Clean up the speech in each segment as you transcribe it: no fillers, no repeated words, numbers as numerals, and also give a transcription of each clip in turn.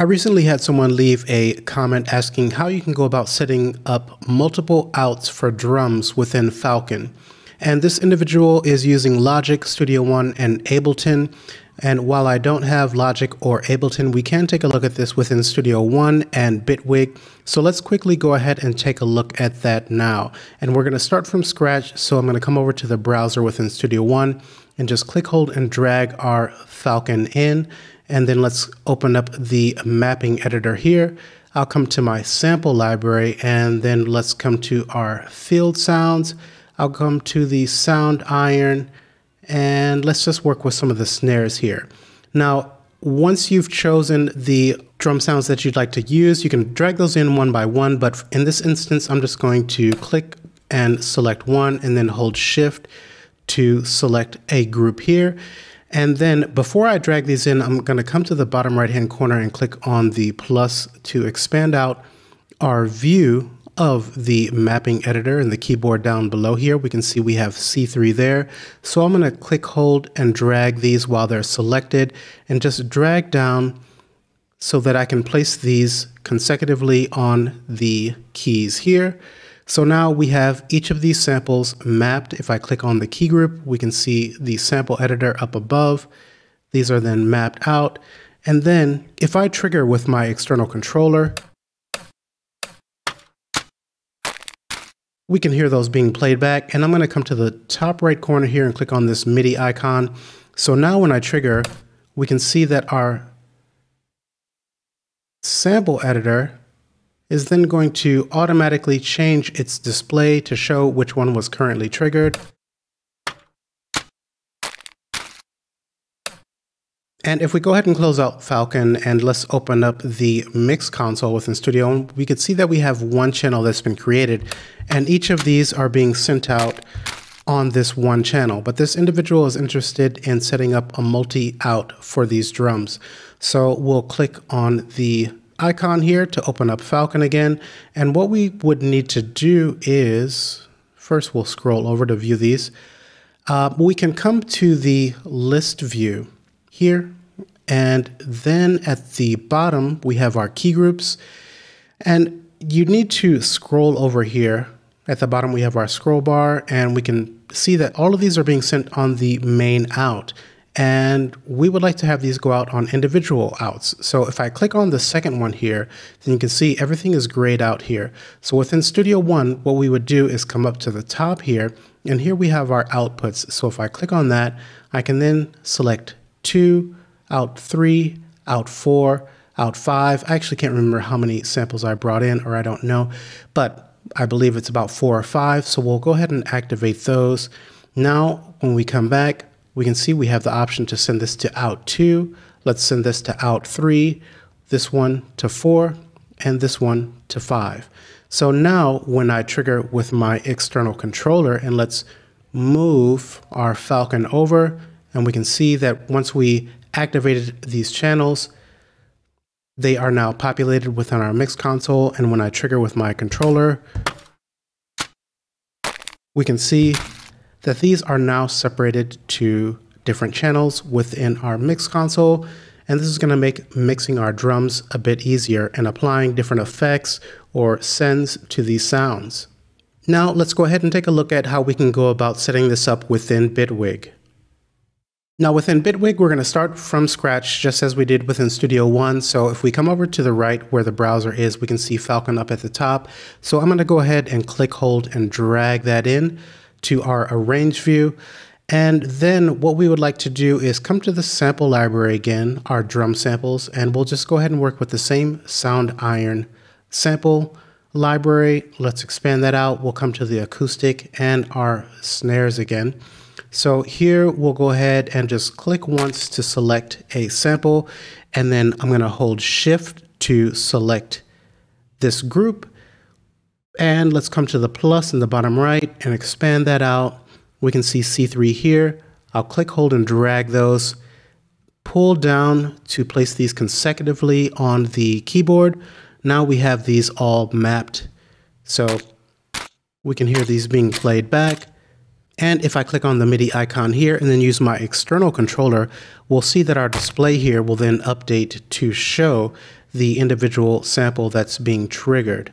I recently had someone leave a comment asking how you can go about setting up multiple outs for drums within Falcon. And this individual is using Logic, Studio One, and Ableton. And while I don't have Logic or Ableton, we can take a look at this within Studio One and Bitwig. So let's quickly go ahead and take a look at that now. And we're going to start from scratch. So I'm going to come over to the browser within Studio One and just click, hold, and drag our Falcon in. And then let's open up the mapping editor here. I'll come to my sample library, and then let's come to our field sounds. I'll come to the Sound Iron, and let's just work with some of the snares here. Now, once you've chosen the drum sounds that you'd like to use, you can drag those in one by one, but in this instance, I'm just going to click and select one and then hold Shift to select a group here. And then before I drag these in, I'm going to come to the bottom right-hand corner and click on the plus to expand out our view of the mapping editor and the keyboard down below here. We can see we have C3 there. So I'm going to click, hold, and drag these while they're selected and just drag down so that I can place these consecutively on the keys here. So now we have each of these samples mapped. If I click on the key group, we can see the sample editor up above. These are then mapped out. And then if I trigger with my external controller, we can hear those being played back. And I'm going to come to the top right corner here and click on this MIDI icon. So now when I trigger, we can see that our sample editor is then going to automatically change its display to show which one was currently triggered. And if we go ahead and close out Falcon and let's open up the mix console within Studio One, we could see that we have one channel that's been created, and each of these are being sent out on this one channel. But this individual is interested in setting up a multi-out for these drums. So we'll click on the icon here to open up Falcon again. And what we would need to do is, first we'll scroll over to view these. We can come to the list view here, and then at the bottom we have our key groups, and you need to scroll over here. At the bottom we have our scroll bar, and we can see that all of these are being sent on the main out, and we would like to have these go out on individual outs. So if I click on the second one here, then you can see everything is grayed out here. So within Studio One, what we would do is come up to the top here, and here we have our outputs. So if I click on that, I can then select two, out three, out four, out five. I actually can't remember how many samples I brought in, or I don't know, but I believe it's about four or five. So we'll go ahead and activate those. Now, when we come back, we can see we have the option to send this to out two. Let's send this to out three, this one to four, and this one to five. So now when I trigger with my external controller, and let's move our Falcon over, and we can see that once we activated these channels, they are now populated within our mix console. And when I trigger with my controller, we can see that these are now separated to different channels within our mix console. And this is going to make mixing our drums a bit easier and applying different effects or sends to these sounds. Now let's go ahead and take a look at how we can go about setting this up within Bitwig. Now within Bitwig, we're going to start from scratch just as we did within Studio One. So if we come over to the right where the browser is, we can see Falcon up at the top. So I'm going to go ahead and click, hold, and drag that in to our arrange view. And then what we would like to do is come to the sample library again, our drum samples, and we'll just go ahead and work with the same Sound Iron sample library. Let's expand that out. We'll come to the acoustic and our snares again. So here we'll go ahead and just click once to select a sample, and then I'm going to hold Shift to select this group. And let's come to the plus in the bottom right and expand that out. We can see C3 here. I'll click, hold, and drag those. Pull down to place these consecutively on the keyboard. Now we have these all mapped, so we can hear these being played back. And if I click on the MIDI icon here and then use my external controller, we'll see that our display here will then update to show the individual sample that's being triggered.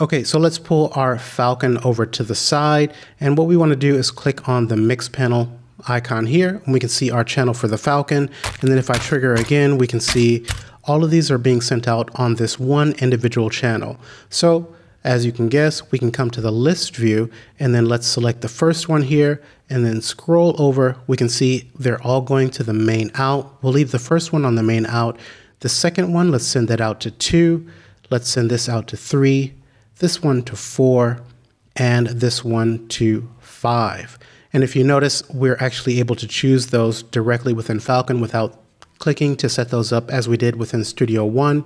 Okay, so let's pull our Falcon over to the side, and what we want to do is click on the mix panel icon here, and we can see our channel for the Falcon. And then if I trigger again, we can see all of these are being sent out on this one individual channel. So as you can guess, we can come to the list view, and then let's select the first one here and then scroll over. We can see they're all going to the main out. We'll leave the first one on the main out. The second one, let's send that out to 2. Let's send this out to 3, this one to 4, and this one to 5. And if you notice, we're actually able to choose those directly within Falcon without clicking to set those up as we did within Studio One.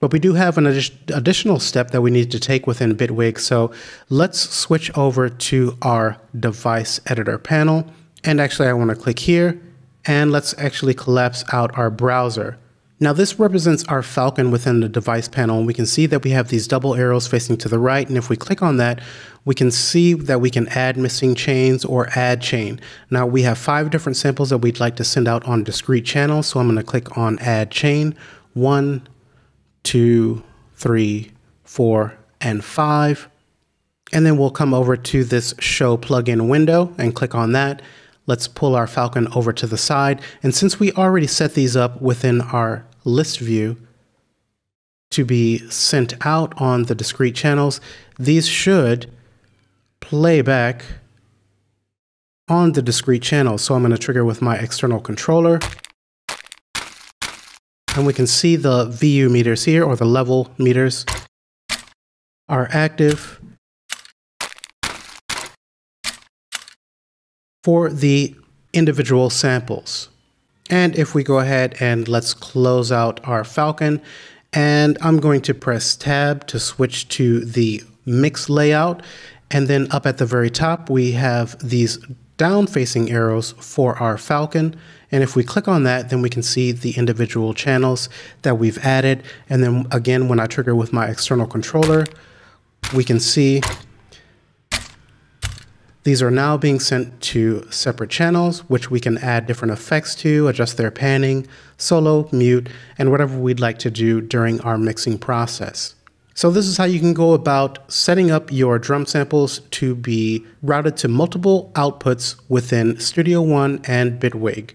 But we do have an additional step that we need to take within Bitwig. So let's switch over to our device editor panel. And actually I want to click here, and let's actually collapse out our browser. Now this represents our Falcon within the device panel, and we can see that we have these double arrows facing to the right, and if we click on that, we can see that we can add missing chains or add chain. Now we have 5 different samples that we'd like to send out on discrete channels, so I'm going to click on add chain, 1, 2, 3, 4, and 5, and then we'll come over to this show plugin window and click on that. Let's pull our Falcon over to the side. And since we already set these up within our list view to be sent out on the discrete channels, these should play back on the discrete channels. So I'm going to trigger with my external controller. And we can see the VU meters here, or the level meters, are active for the individual samples. And if we go ahead and let's close out our Falcon, and I'm going to press tab to switch to the mix layout. And then up at the very top, we have these down facing arrows for our Falcon. And if we click on that, then we can see the individual channels that we've added. And then again, when I trigger with my external controller, we can see these are now being sent to separate channels, which we can add different effects to, adjust their panning, solo, mute, and whatever we'd like to do during our mixing process. So this is how you can go about setting up your drum samples to be routed to multiple outputs within Studio One and Bitwig.